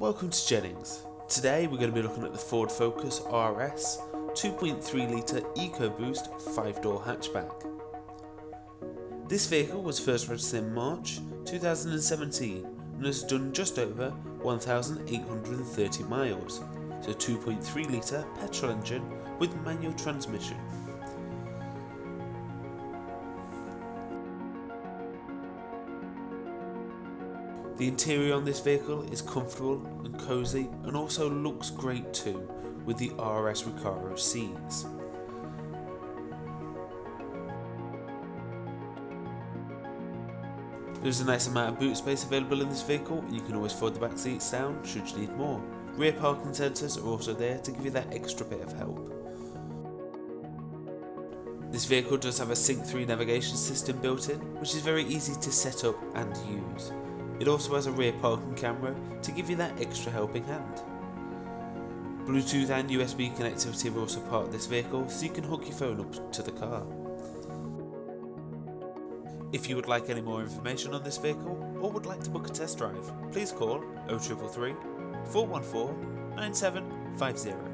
Welcome to Jennings. Today we're going to be looking at the Ford Focus RS 2.3 litre EcoBoost 5-door hatchback. This vehicle was first registered in March 2017 and has done just over 1,830 miles. It's a 2.3 litre petrol engine with manual transmission. The interior on this vehicle is comfortable and cosy and also looks great too, with the RS Recaro seats. There's a nice amount of boot space available in this vehicle and you can always fold the back seats down should you need more. Rear parking sensors are also there to give you that extra bit of help. This vehicle does have a SYNC 3 navigation system built in, which is very easy to set up and use. It also has a rear parking camera to give you that extra helping hand. Bluetooth and USB connectivity are also part of this vehicle, so you can hook your phone up to the car. If you would like any more information on this vehicle or would like to book a test drive, please call 0333 414 9750.